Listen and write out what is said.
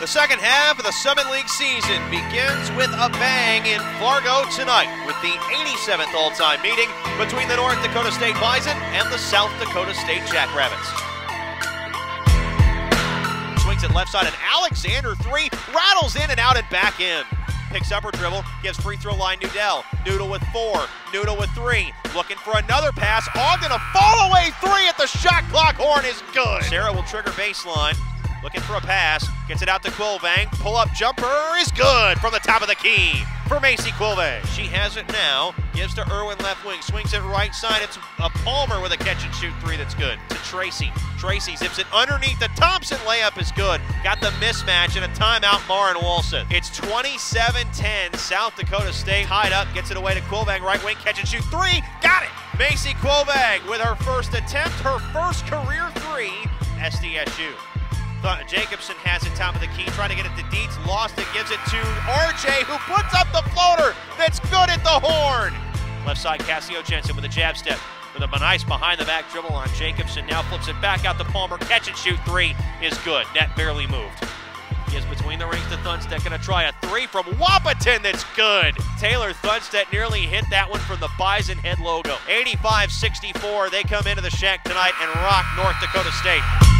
The second half of the Summit League season begins with a bang in Fargo tonight with the 87th all-time meeting between the North Dakota State Bison and the South Dakota State Jackrabbits. Swings it left side, and Alexander three, rattles in and out and back in. Picks up her dribble, gives free throw line Nudell. Noodle with four, Noodle with three. Looking for another pass, Ogden a fall away three at the shot clock, horn is good. Sarah will trigger baseline. Looking for a pass, gets it out to Kvilvang. Pull-up jumper is good from the top of the key for Macy Kvilvang. She has it now, gives to Irwin left wing, swings it right side. It's a Palmer with a catch-and-shoot three that's good. To Tracy. Tracy zips it underneath. The Thompson layup is good. Got the mismatch and a timeout, Lauren Walseth. It's 27-10, South Dakota State tied up, gets it away to Kvilvang, right wing, catch-and-shoot three, got it! Macy Kvilvang with her first attempt, her first career three, SDSU. Jacobson has it top of the key, trying to get it to Dietz, lost it, gives it to RJ, who puts up the floater that's good at the horn. Left side, Cassio Jensen with a jab step, with a nice behind-the-back dribble on Jacobson, now flips it back out to Palmer, catch-and-shoot three is good, net barely moved. Gives between the rings to Thunstedt, gonna try a three from Wapaton that's good. Taylor Thunstedt nearly hit that one from the Bison Head logo. 85-64, they come into the shack tonight and rock North Dakota State.